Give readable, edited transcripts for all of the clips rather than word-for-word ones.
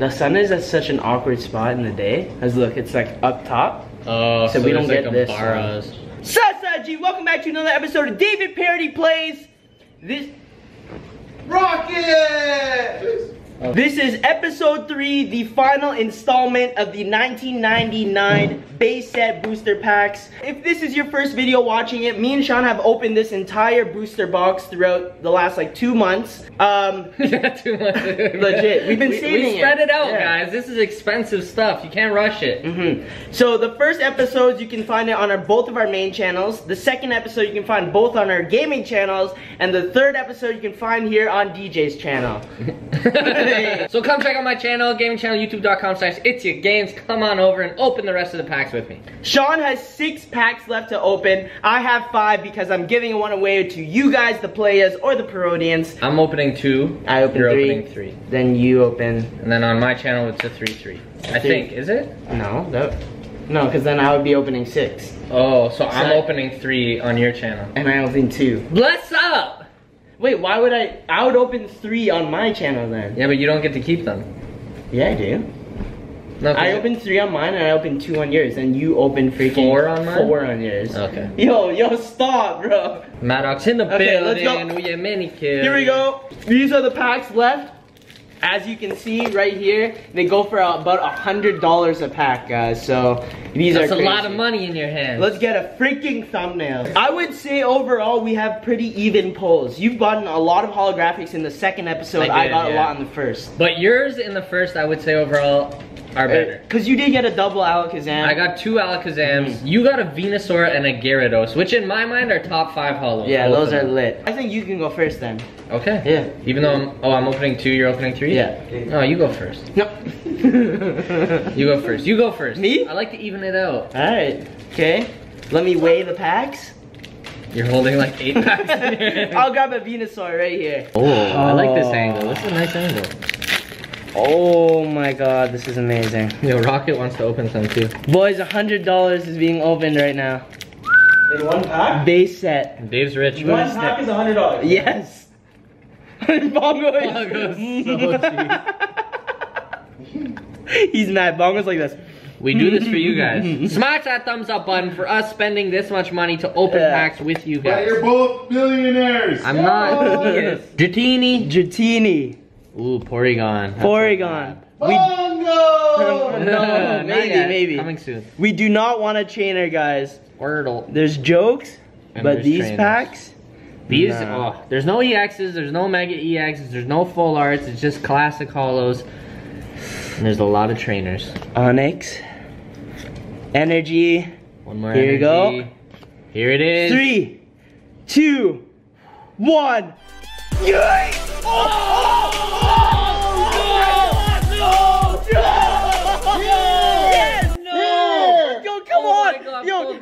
The sun is at such an awkward spot in the day. As look, it's like up top. Oh, so we don't like get this. Sasa G, welcome back to another episode of David Parody Plays. This is episode 3, the final installment of the 1999 base set booster packs. If this is your first video watching it, me and Sean have opened this entire booster box throughout the last like 2 months. Yeah, 2 months. Legit, we've been saving it. We spread it out, guys. This is expensive stuff. You can't rush it. So the first episodes, you can find it on both of our main channels. The second episode, you can find both on our gaming channels. And the third episode, you can find here on DJ's channel. So come check out my channel, gaming channel, youtube.com/itsyegames. Come on over and open the rest of the packs with me. Sean has 6 packs left to open. I have 5 because I'm giving one away to you guys, the players or the Parodians. I'm opening 2. I open 3. You're opening 3. Then you open. And then on my channel it's a 3-3. I think, is it? No, no, because then I would be opening 6. Oh, so I'm opening 3 on your channel. And I open 2. Bless up! Wait, why would I would open 3 on my channel then. Yeah, but you don't get to keep them. Yeah, I do. No, I opened 3 on mine and I opened 2 on yours, and you opened freaking 4 on mine? 4 on yours. Okay. Yo, stop, bro. Maddox in the building. Let's go. We get many kills. Here we go. These are the packs left. As you can see right here, they go for about $100 a pack, guys. So these are crazy. That's a lot of money in your hands. Let's get a freaking thumbnail. I would say overall we have pretty even pulls. You've gotten a lot of holographics in the second episode. I got a lot in the first. But yours in the first, I would say overall, are better. Because you did get a double Alakazam. I got 2 Alakazams. You got a Venusaur and a Gyarados, which in my mind are top 5 holos. Yeah, those are lit. I think you can go first then. Okay. Yeah. Even though I'm opening 2, you're opening 3? Yeah. No, you go first. No. You go first. You go first. Me? I like to even it out. Alright. Okay. Let me weigh the packs. You're holding like 8 packs in here. I'll grab a Venusaur right here. Oh, I like this angle. This is a nice angle. Oh my god, this is amazing. Yo, Rocket wants to open some too. Boys, $100 is being opened right now. In one pack? Base set. Dave's rich. One pack is $100. Yes. Bongo's so cheap. He's mad. Bongo's like this. We do this for you guys. Smash that thumbs up button for us spending this much money to open packs with you guys. But you're both billionaires. I'm not. Yes. Dratini. Ooh, Porygon. Bongo! No, maybe. Coming soon. We do not want a trainer, guys. Wordle. There's jokes, and but there's these trainers. Packs? These, oh, there's no EXs, there's no Mega EXs, there's no Full Arts, it's just classic holos. And there's a lot of trainers. Onyx. Energy. One more energy. Here we go. Here it is. 3, 2, 1. Yay!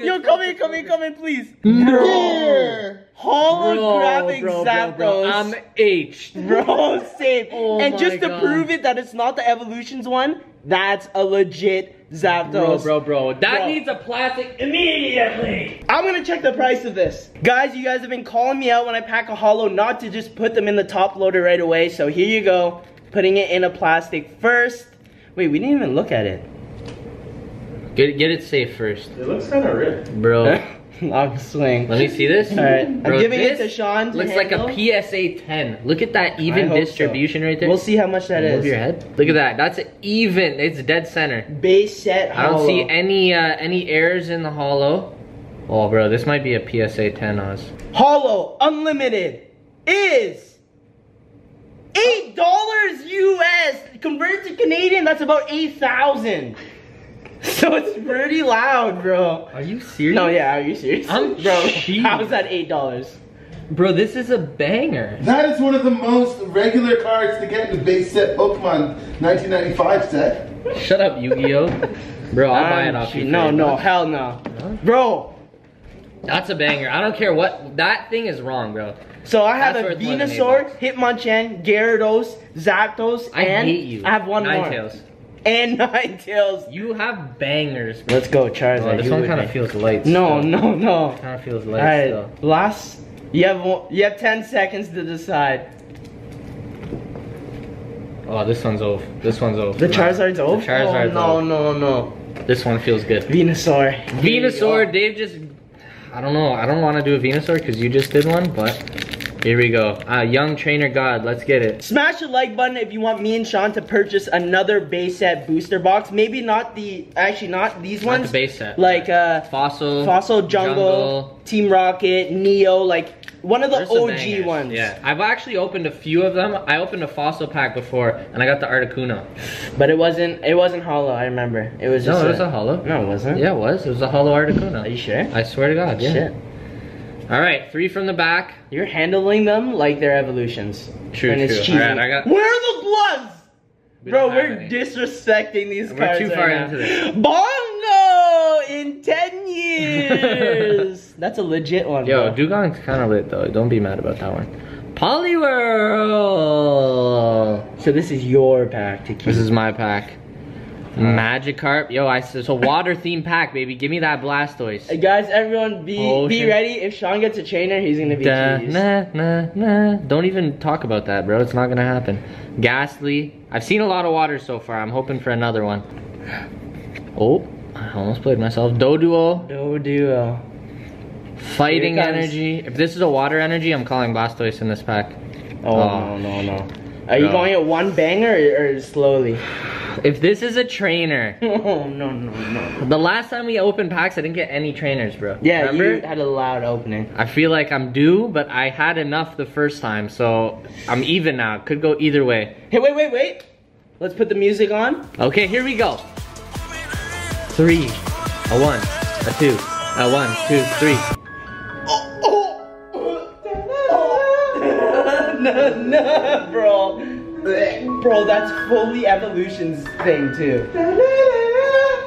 Yo, come in, please. No. Yeah. Holographic Zapdos. Bro. I'm H. Bro, safe. Oh, and just to prove it that it's not the evolutions one, that's a legit Zapdos. Bro. That needs a plastic immediately. I'm gonna check the price of this. Guys, you guys have been calling me out when I pack a holo not to just put them in the top loader right away. So here you go. Putting it in a plastic first. Wait, we didn't even look at it. Get it safe first. It looks kind of ripped. Bro. Long swing. Let me see this. Alright. I'm giving it to Sean. Looks like a PSA 10. Look at that even distribution right there. We'll see how much that is. Move your head. Look at that. That's even. It's dead center. Base set holo. I don't see any errors in the holo. Oh, bro. This might be a PSA 10 Oz. Holo Unlimited is $8 US. Converted to Canadian, that's about 8,000. So it's pretty loud, bro. Are you serious? No, yeah, are you serious? I'm cheap. How is that $8? Bro, this is a banger. That is one of the most regular cards to get in the base set Pokemon 1995 set. Shut up, Yu-Gi-Oh. Bro, I'll buy it off you. No, hell no. Huh? Bro. That's a banger. I don't care what. That thing is wrong, bro. So I have a Venusaur, Hitmonchan, Gyarados, Zapdos, and I hate you. I have one Ninetales. And Ninetales. You have bangers. Bro. Let's go, Charizard. Oh, this one kind of feels light. No. Kind of feels light. All right, last. You have 10 seconds to decide. Oh, this one's off. This one's off. The Charizard's off? The Charizard's off. No, no, no. This one feels good. Venusaur. Venusaur, Dave just... I don't know. I don't want to do a Venusaur because you just did one, but... Here we go. Young Trainer God, let's get it. Smash the like button if you want me and Sean to purchase another base set booster box. Maybe not the, actually not these ones. Not the base set. Like Fossil, Jungle, Team Rocket, Neo, like one of the OG ones. Yeah, I've actually opened a few of them. I opened a Fossil pack before and I got the Articuno. But it wasn't hollow, I remember. It was just... No, it was a hollow. No, it wasn't. Yeah, it was. It was a hollow Articuno. Are you sure? I swear to God, yeah. Shit. All right, three from the back. You're handling them like they're evolutions. True, and it's true. All right, I got... Where are the bloods? Bro, we're disrespecting these cards. We're too far into this. Bongo in 10 years. That's a legit one. Yo, bro. Dugong's kind of lit, though. Don't be mad about that one. Poliwhirl. So this is your pack to keep. This is my pack. Magikarp, yo, it's a water theme pack, baby. Give me that Blastoise. Guys, everyone, be ready. If Sean gets a trainer, he's gonna be cheesed. Nah. Don't even talk about that, bro. It's not gonna happen. Ghastly. I've seen a lot of water so far. I'm hoping for another one. Oh, I almost played myself. Doduo. Fighting energy. If this is a water energy, I'm calling Blastoise in this pack. Oh no. Are you going at one banger or slowly? If this is a trainer. Oh, no. The last time we opened packs, I didn't get any trainers, bro. Yeah, remember? You had a loud opening. I feel like I'm due, but I had enough the first time, so I'm even now. Could go either way. Hey, wait. Let's put the music on. Okay, here we go. Three. A one. A two. A one, two, three. No, bro. Bro, that's fully evolution's thing too.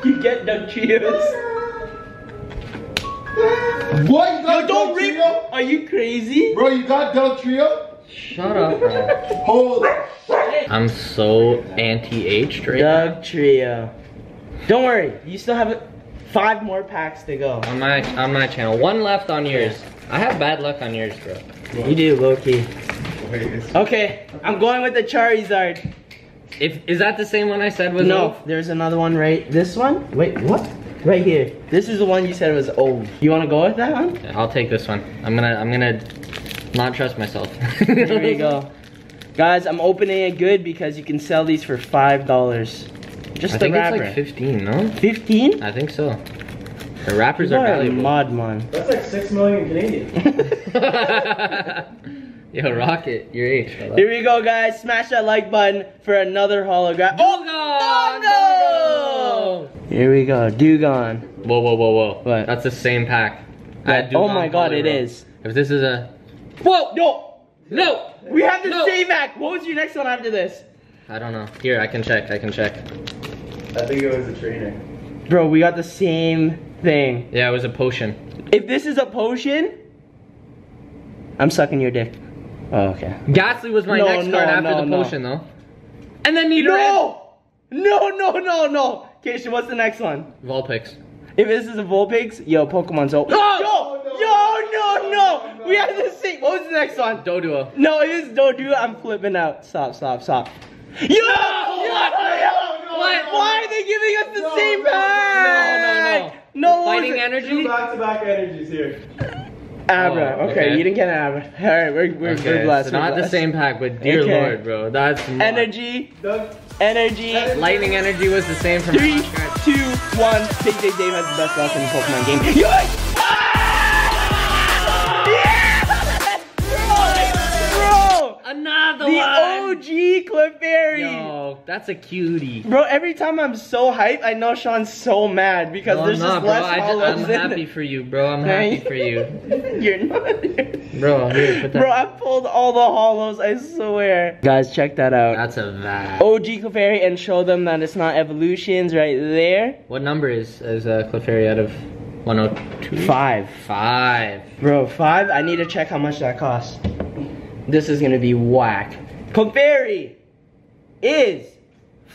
You get Dugtrios. What? You got Dugtrio? Are you crazy? Bro, you got Dugtrio? Shut up, bro. Hold up. I'm so anti-aged right now. Dugtrio. Don't worry, you still have 5 more packs to go. On my channel. 1 left on yours. I have bad luck on yours, bro. Yeah. You do, low-key. Okay, I'm going with the Charizard. Is that the same one I said was old? No, there's another one right... This one? Wait, what? Right here. This is the one you said was old. You want to go with that one? Yeah, I'll take this one. I'm gonna not trust myself. Here we go. Guys, I'm opening it good because you can sell these for $5. Just the wrapper. I think it's like 15, no? 15? I think so. The wrappers are valuable. Modmon. That's like 6 million Canadian. Yo, Rocket, your age. Fella. Here we go, guys. Smash that like button for another hologram. Oh, no! Here we go, Dugon. Whoa. What? That's the same pack. Dugon, oh my God, it is. If this is a... Whoa, no! We have the same pack. What was your next one after this? I don't know. Here, I can check. I think it was a trainer. Bro, we got the same thing. Yeah, it was a potion. If this is a potion, I'm sucking your dick. Oh, okay. Ghastly was my next card after the potion, though. And then Nidoran. No. Keisha, what's the next one? Vulpix. If this is a Vulpix, yo, Pokemon's open. No. We have the same. What was the next one? Doduo. No, it is Doduo. I'm flipping out. Stop. Yo, what? Why are they giving us the same pack? No. Fighting energy? 2 back-to-back energies here. Abra. Okay, you didn't get an Abra. Alright, we're blessed. It's not the same pack, but dear Lord, bro. That's energy. Energy. Lightning energy was the same from 3, 2, 1. Big Dave has the best luck in the Pokemon game. Bro! Another one! The OG Clefairy! Yo, that's a cutie. Bro, every time I'm so hyped, I know Sean's so mad because there's just less hollows. I'm happy for you, bro. I'm happy for you. You're not there. Bro, here, put that. Bro, I pulled all the hollows, I swear. Guys, check that out. That's a vibe. OG Clefairy, and show them that it's not evolutions right there. What number is Clefairy out of 102? 5. 5. Bro, 5? I need to check how much that costs. This is gonna be whack. Clefairy is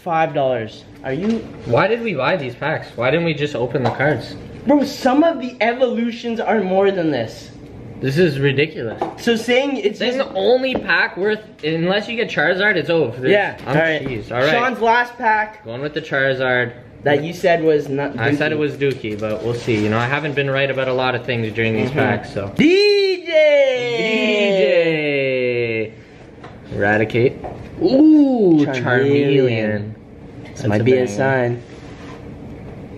$5. Are you? Why did we buy these packs? Why didn't we just open the cards? Bro, some of the evolutions are more than this. This is ridiculous. So saying it's this is the only pack worth, unless you get Charizard, it's over. There's, yeah. All right. Sean's last pack. Going with the Charizard. That you said was not Dookie. I said it was Dookie, but we'll see. You know, I haven't been right about a lot of things during these packs, so. DJ! Eradicate. Ooh, Charmeleon. That might be a sign.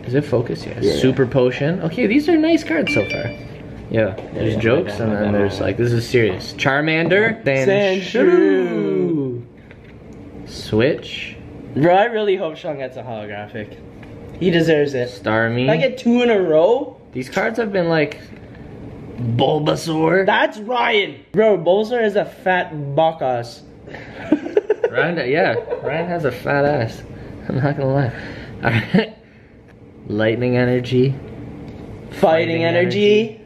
Is it focus? Yes. Yeah. Super Potion. Okay, these are nice cards so far. Yeah, there's jokes, and then there's like, this is serious. Charmander. Sandshrew. Switch. Bro, I really hope Sean gets a holographic. He deserves it. Starmie. Did I get two in a row? These cards have been like... Bulbasaur. That's Ryan. Bro, Bulbasaur is a fat bockass. Ryan, yeah. Ryan has a fat ass. I'm not gonna lie. Alright. Lightning energy. Fighting energy.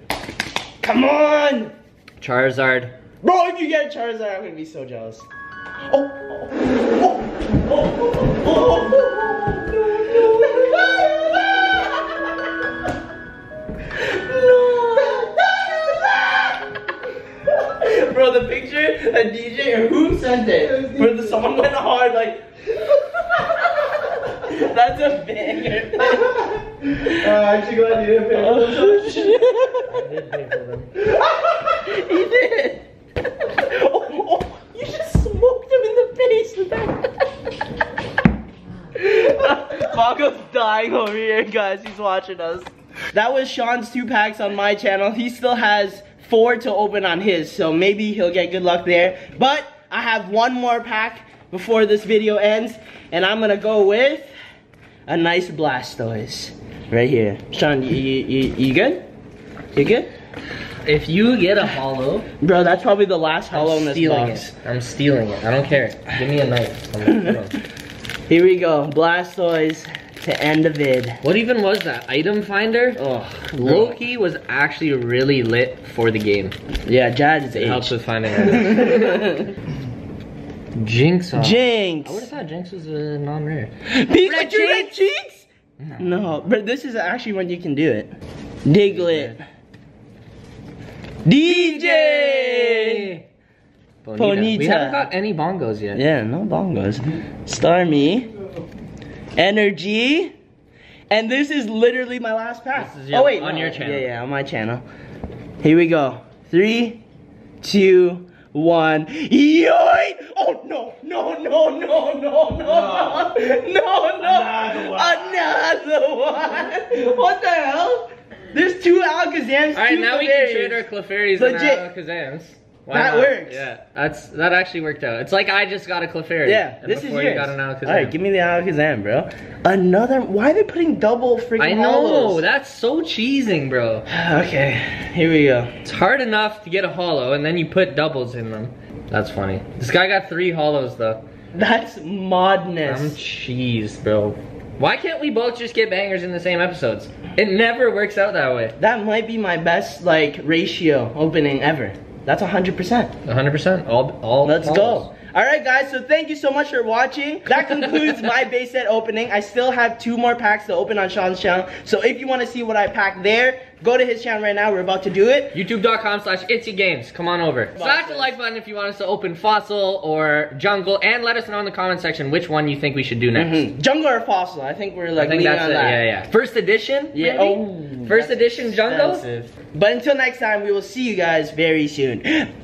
Come on! Charizard. Bro, if you get Charizard, I'm gonna be so jealous. No. Bro, the picture, a DJ, or who sent it? Where the, someone went hard, like. That's a banger. I'm actually glad you didn't pay for them. I did pay for them. He did. You just smoked him in the face with that. Marco's dying over here, guys. He's watching us. That was Sean's 2 packs on my channel. He still has 4 to open on his, so maybe he'll get good luck there. But I have 1 more pack before this video ends, and I'm gonna go with a nice Blastoise right here. Sean, you good? You good? If you get a holo, bro, that's probably the last holo in this box. I'm stealing it. I don't care. Give me a knife. Here we go, Blastoise to end the vid. What even was that? Item finder? Oh, Loki was actually really lit for the game. Yeah, Jazz is it helps with finding items. Jinx. Jinx. I would have thought Jinx was a non-rare. Pikachu Red Cheeks? No, but this is actually when you can do it. Diglett. DJ. Ponyta. We haven't got any bongos yet. Yeah, no bongos. Starmie. Energy. And this is literally my last pack. This is your, oh wait, on your channel. Yeah, yeah, on my channel. Here we go. 3, 2, 1. Yoink! Oh no! Another one! What the hell? There's 2 Alakazams. Alright, now we can trade our Clefairies and Alakazams. That works. Yeah, that actually worked out. It's like I just got a Clefairy. Yeah, this is yours. You got an Alakazam. Alright, give me the Alakazam, bro. Another. Why are they putting double freaking? I know. Holos? That's so cheesing, bro. Okay, here we go. It's hard enough to get a holo, and then you put doubles in them. That's funny. This guy got 3 holos though. That's madness. I'm cheesed, bro. Why can't we both just get bangers in the same episodes? It never works out that way. That might be my best like ratio opening ever. That's 100%. 100%. All Let's holos. Go. All right, guys. So thank you so much for watching. That concludes my base set opening. I still have 2 more packs to open on Sean's channel. So if you want to see what I pack there, go to his channel right now. We're about to do it. YouTube.com/itsyegames. Come on over. Slash the like button if you want us to open Fossil or Jungle, and let us know in the comment section which one you think we should do next. Jungle or Fossil? I think we're like. I think that's it. That. Yeah, yeah. First edition. Yeah. Maybe? Oh. First edition Jungle. But until next time, we will see you guys very soon.